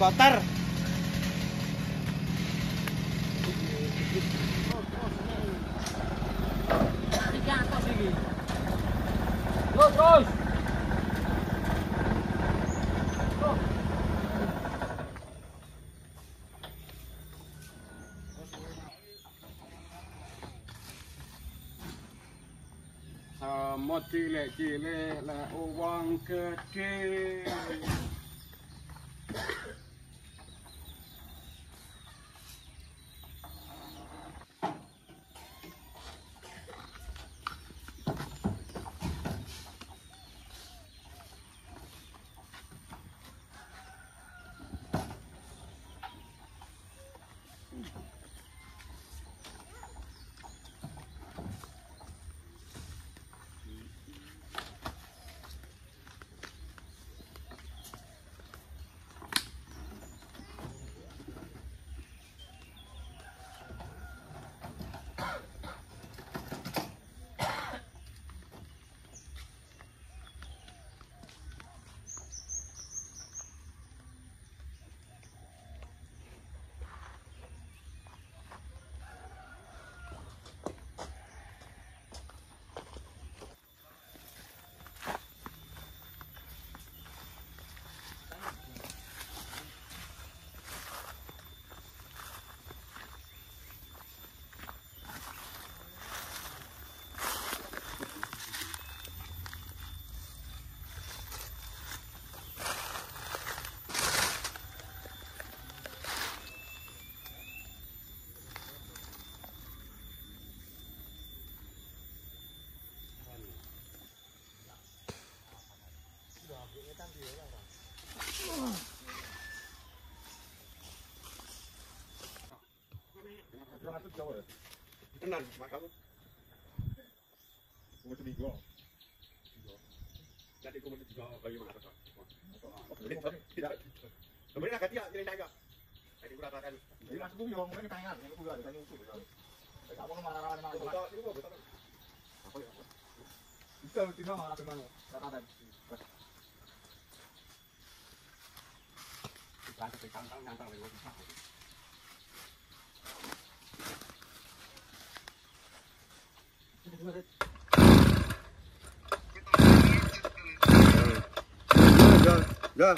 kotor. Terus. Semut cilik-cilik lek uang gede. Tenang, matamu. Kamu tu bingung. Jadi kamu tu bingung bagaimana kata. Tidak. Kemudian agak dia jadi tanya. Jadi kurang akan. Jadi masuk bingung, mungkin tanya. Yang aku ada tanya usul. Tak boleh marah-marah macam tu. Apa ya? Kita tidak marah macam mana. Katakan. Kita terkangkang lagi kita. Go.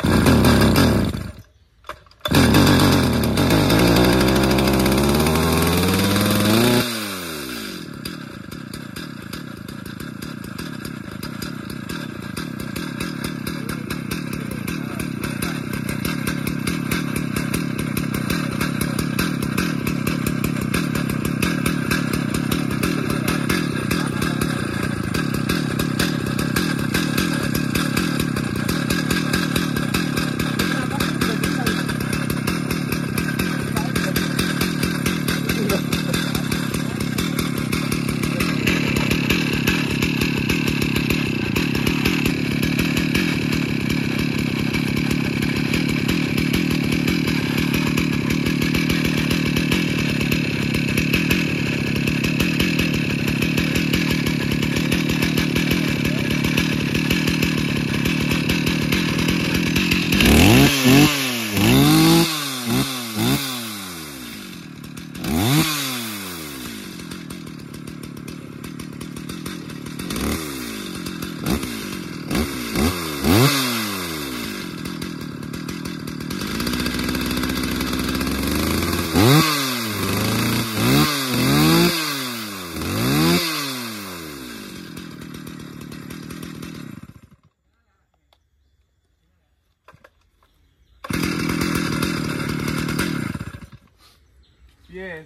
Yeah.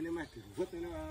Ini macam buat ini lah.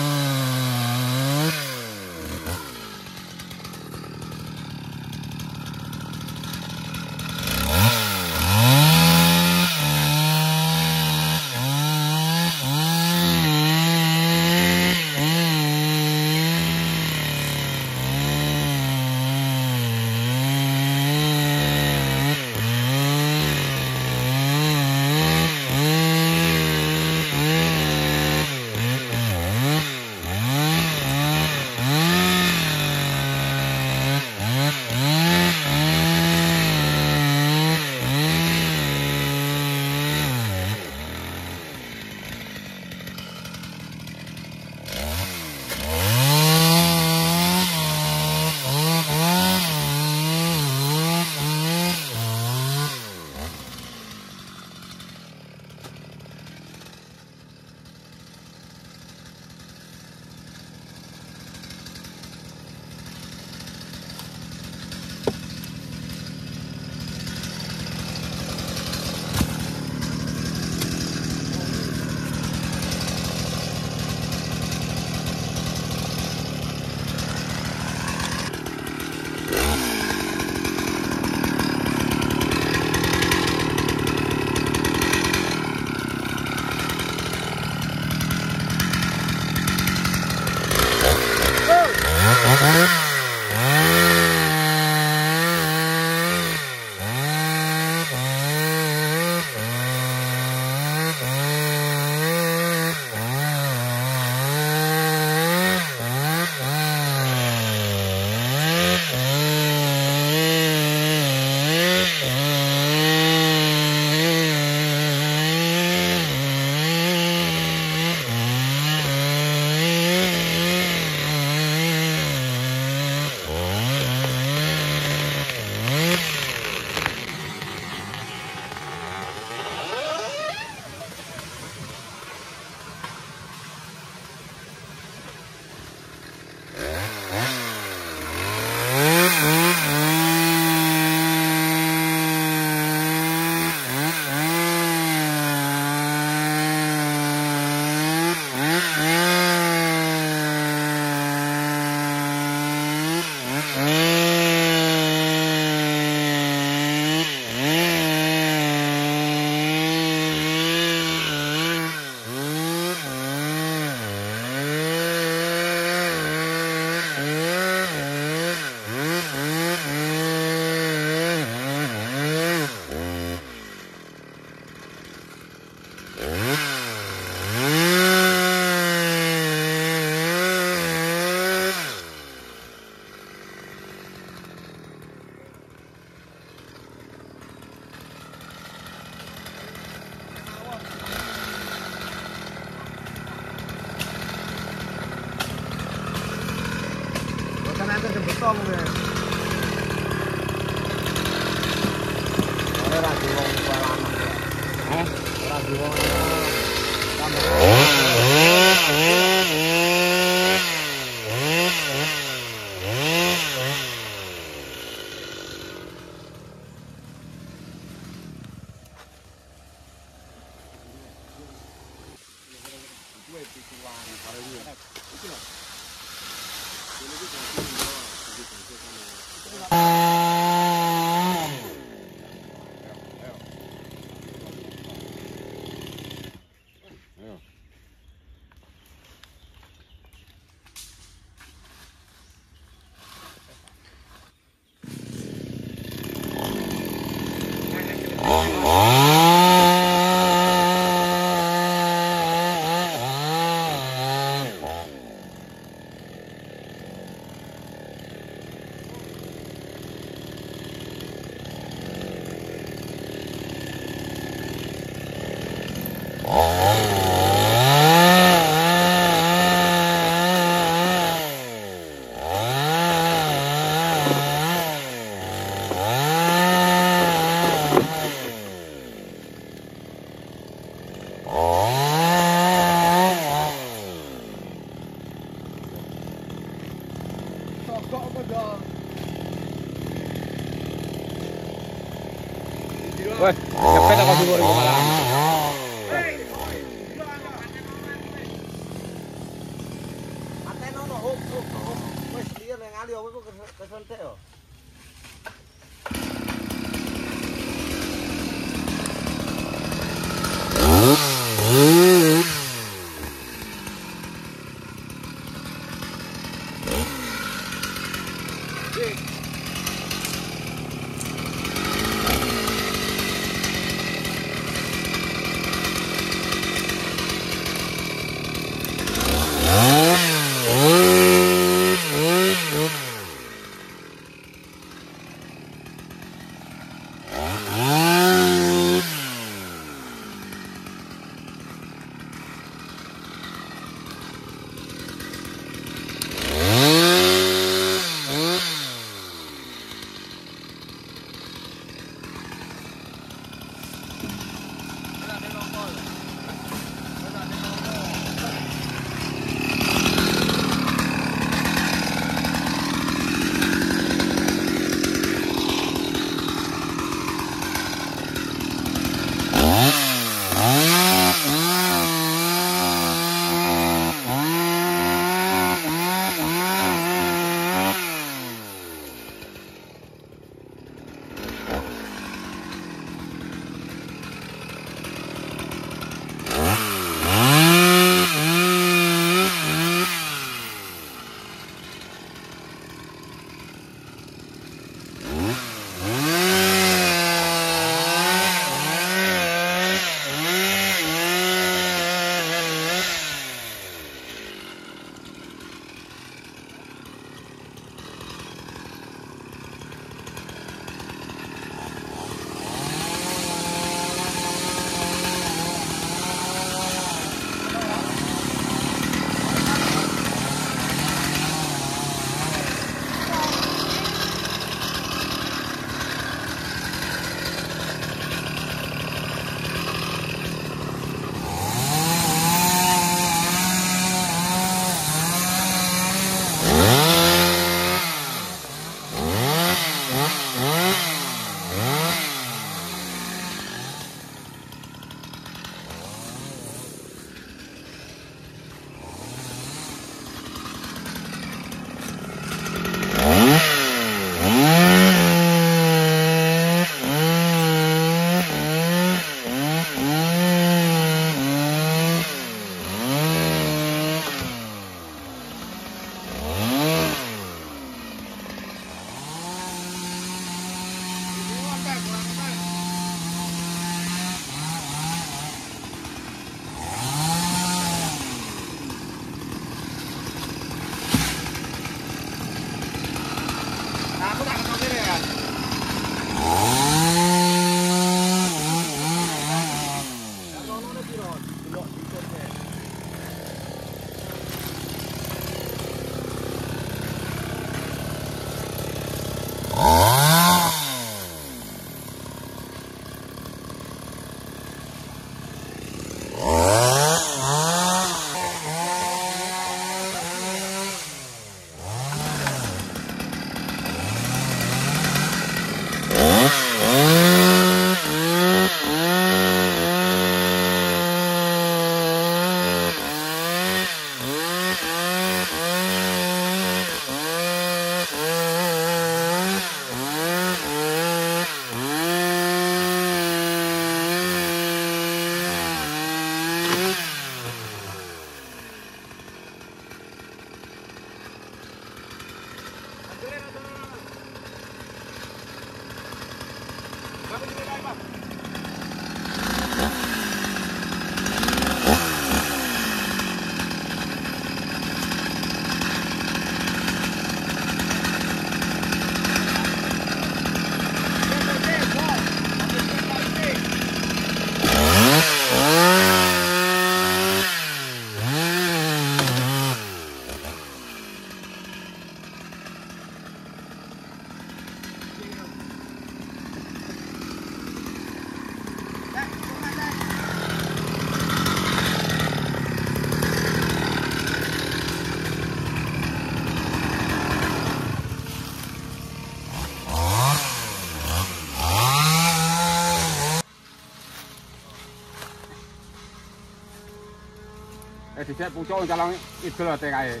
thì sẽ cũng cho lang ít là từ ngày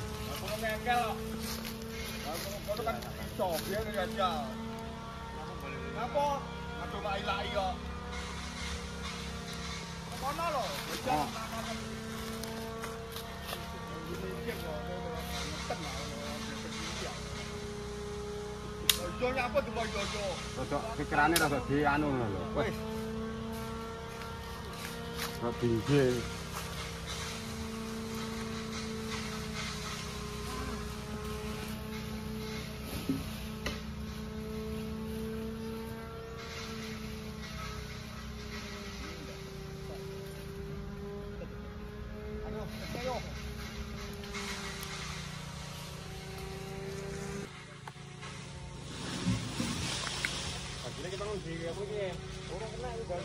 pikirannya rasa di anu loh, tinggi. Orang kena juga.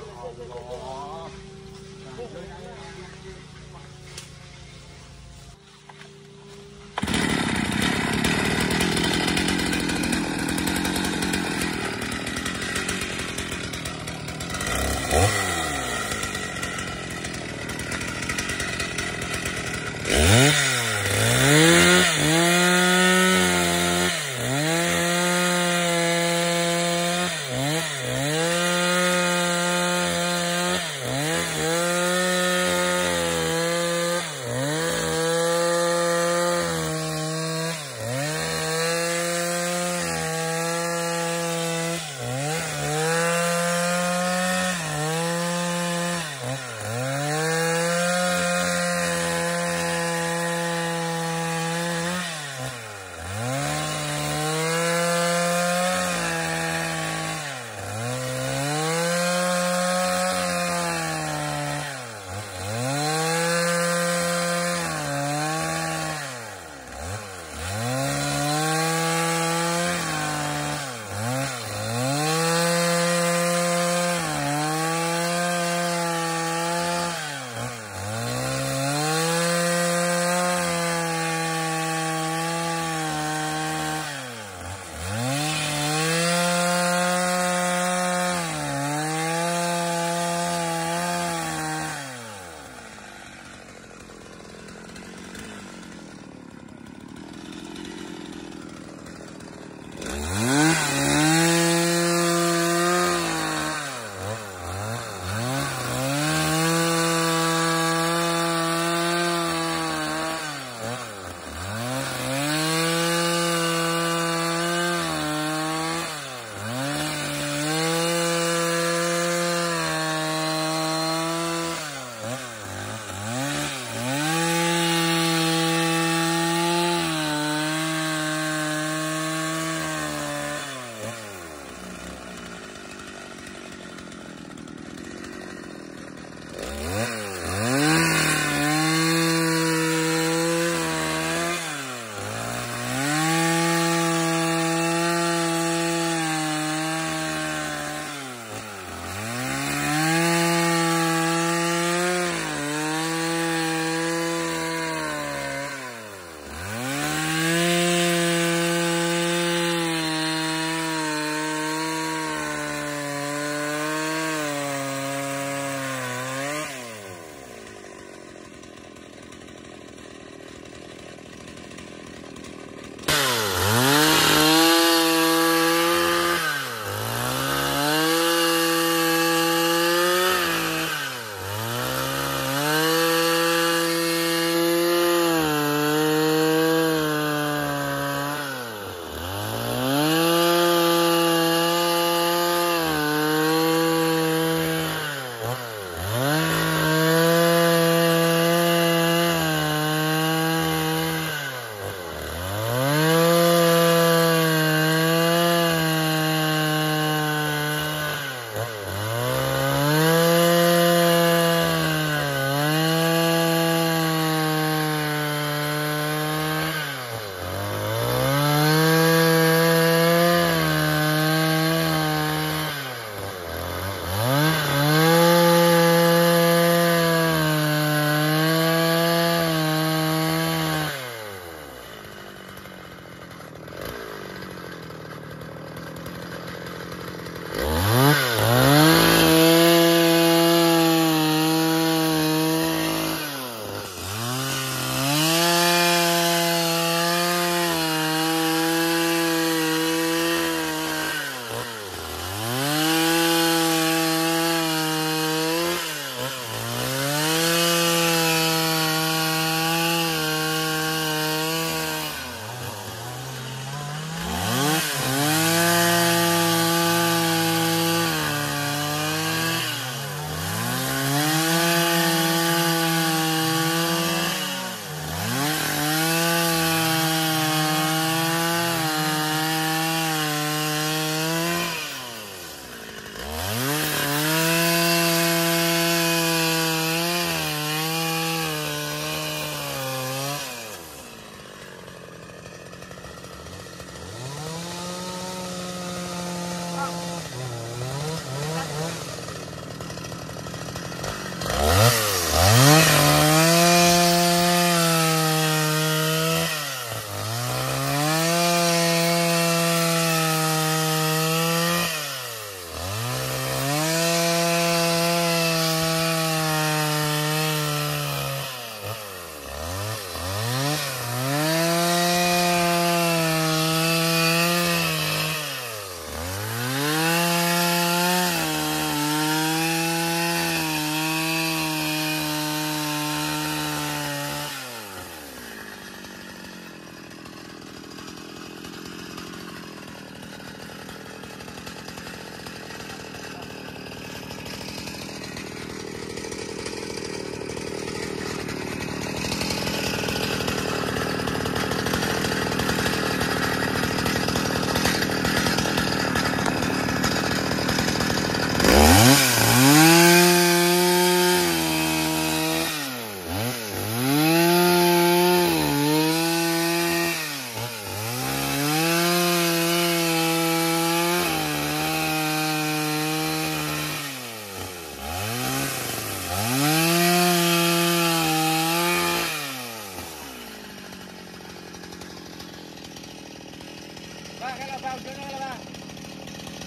vào chỗ này là bạn.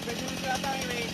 Về chúng ta sang đây mình.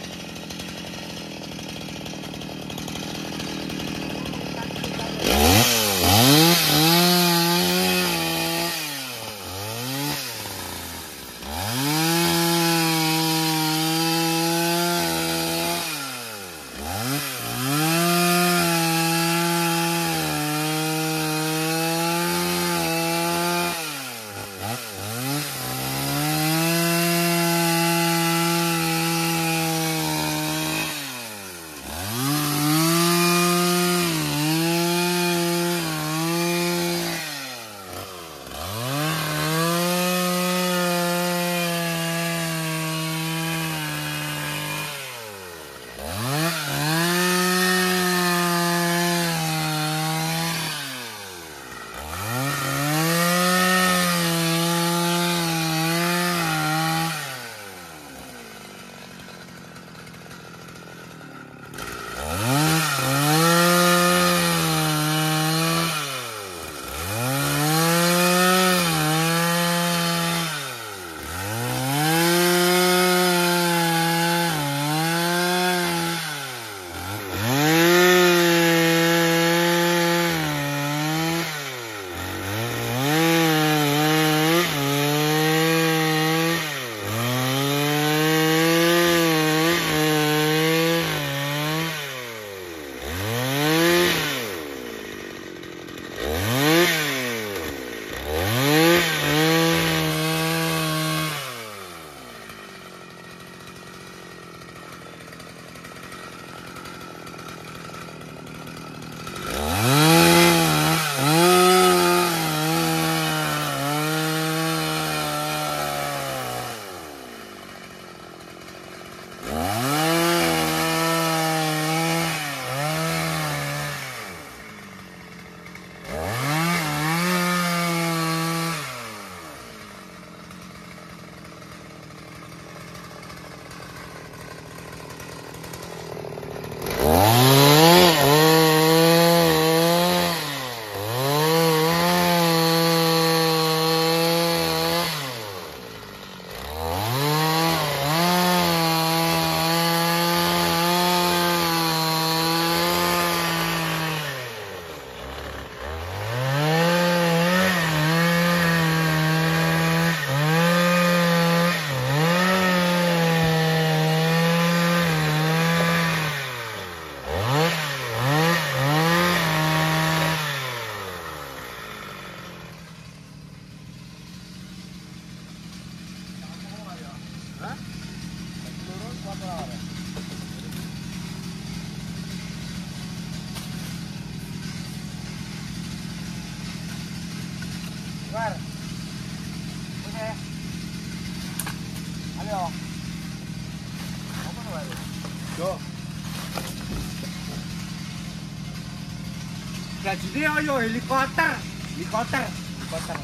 Jadi ayo helikopter, helikopter, helikopter,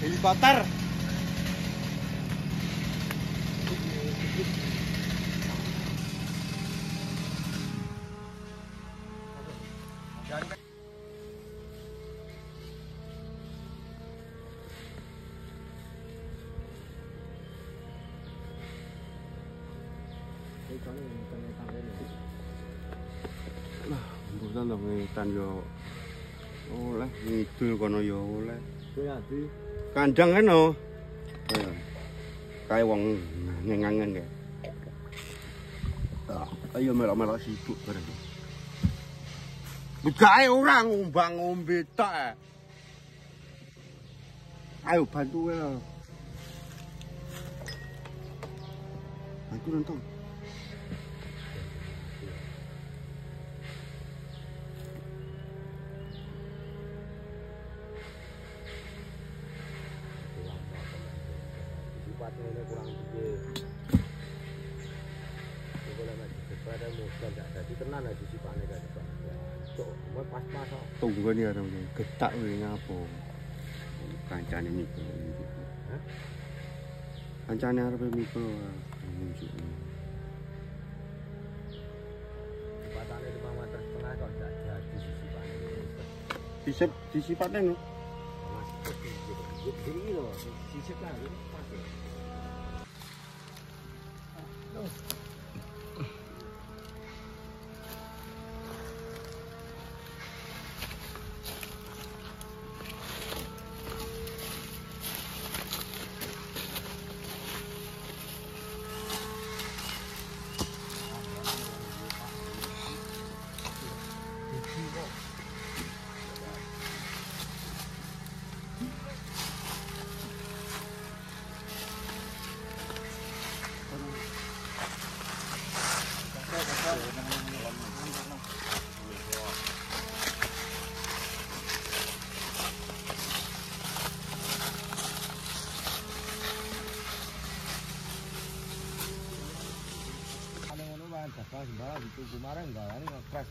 helikopter. Bukan dong tanjo, oleh itu kono yo oleh. Kandang kan no, kayak wong ngengangen ya. Ayo melak-melak sibuk bareng. Bukai orang umbang umbi tak. Ayo bantu lah. Bantu nonton. Tunggu ni orang ni ketak ni apa? Kancane mikro. Kancane harap mikro. Batangnya 5 meter setengah kau dah disipatnya. Disipatnya tu. Gini loh, cicip lagi pakai. Itu kemarin enggak ini crash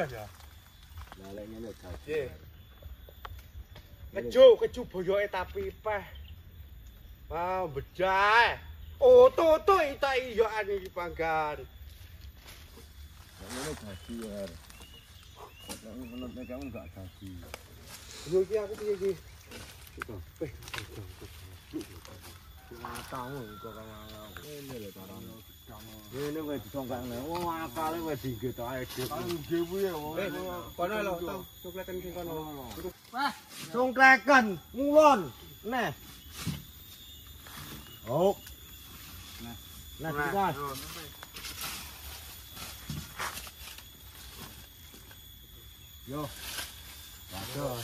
tak ya? Lalainya tak. Ye. Keju boyoke tak pipeh. Wah, becah. Oh, toto tak iyoan iki panggan. Ngono dadi ya. Nek menut nek kamu gak dadi. Yo iki aku piye iki? Coba. Weh. Matamu kok kaya ngene lho tarane. Ngene wae ditongkakne. Oh, akale wae dinggo ta edep. Nggih kuwi ya wong. Kono lho, cokleten sing kono. Wah, cokleten ngulon. Neh. Oh. Nah. Nah, dikas. Yo. Waduh.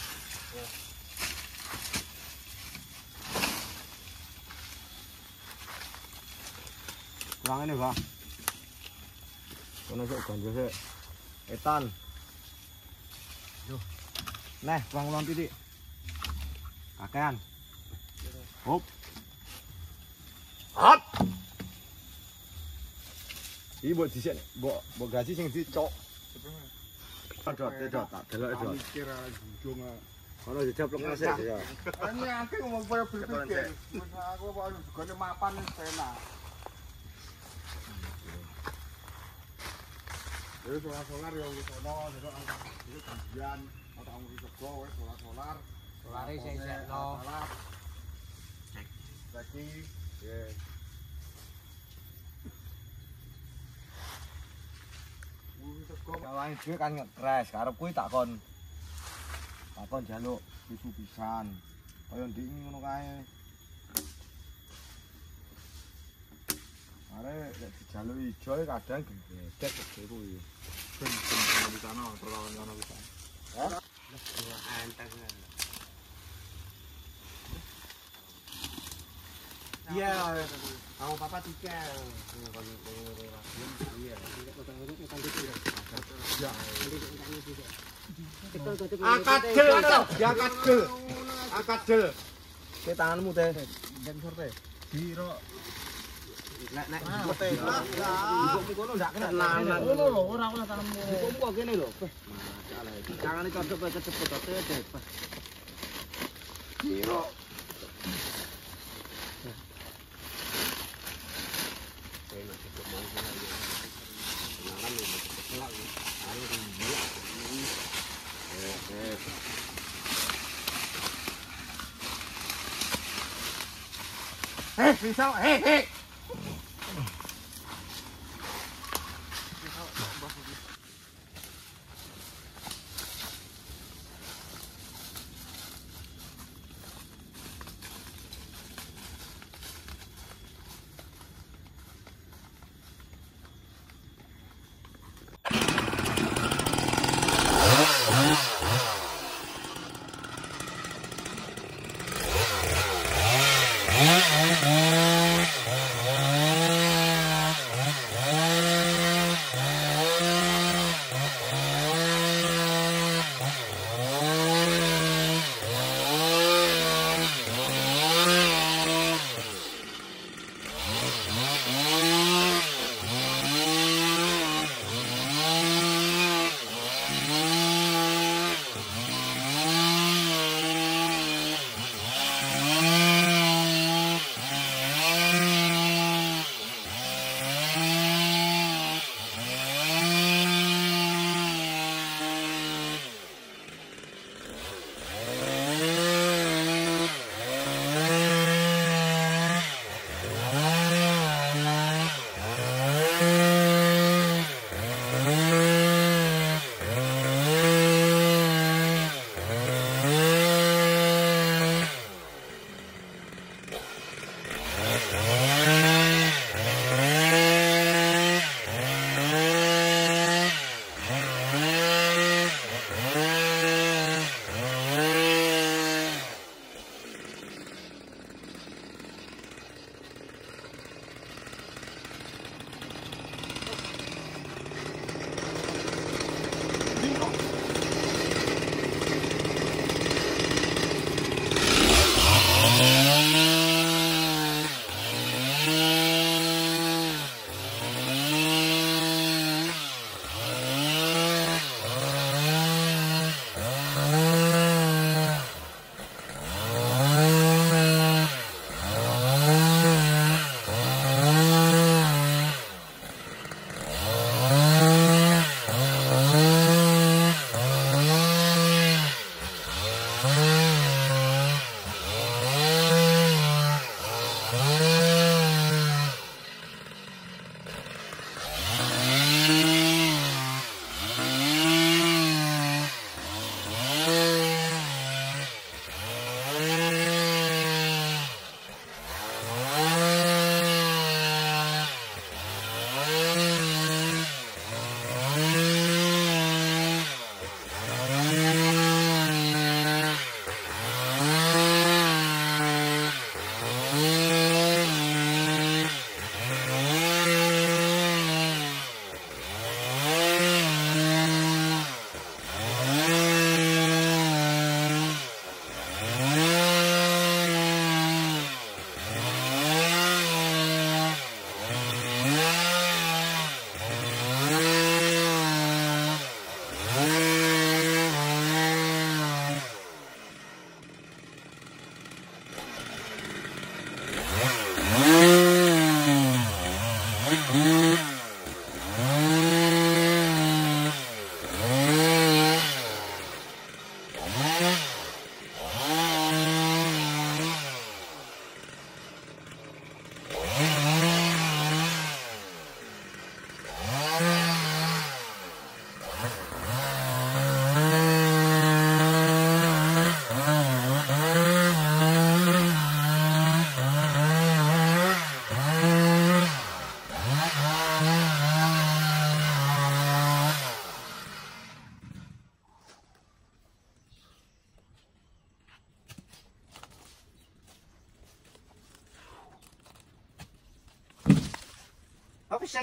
Kurang ini, Pak. Kono sok ganjel sik. Etan. Yo. Neh, kurang ulon titik. Kakean. Hop. Hop. Iki mbok dhisik, mbok gaji sing dicok. Dodot, tak delok dodot. Mikir njung. Ono jejeblok ngesek ya. Ini akeh ngomong para berpikir. Aku kok jugone mapan enak. Wis solar yo wis ono, dodok iki ganjian, ora mung sego wis solar. Solare sing sekno. Cek. Lagi. Ya. Kawan dhewe kan ngekres, karep kuwi takon njaluk pisu pisan. Kaya ndiki ngono kae. Are nek dijaluk ijo kadang genggetek keceru iki. Genggetek di sana, terlawan ngono pisan. Hah? Wah, anteng. Iya, aku papa tiga. Angkat del. Ke tanganmu teh. Sensor teh. Diro. Nek teh. Ibu kono ndak kena. Lho ora kena tanganmu. Ibu kok kene lho. Masalah iki. Tangane cocok kaya kecepet teh. Diro. Hei. Oh, cái xe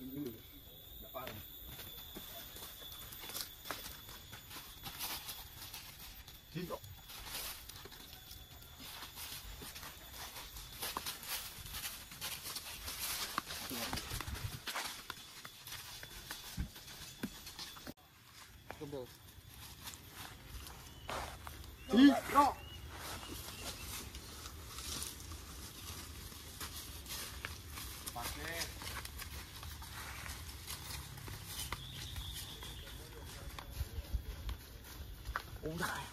Đi rồi. Đi rồi. Pakai. Udah.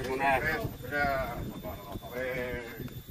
Đi đâu?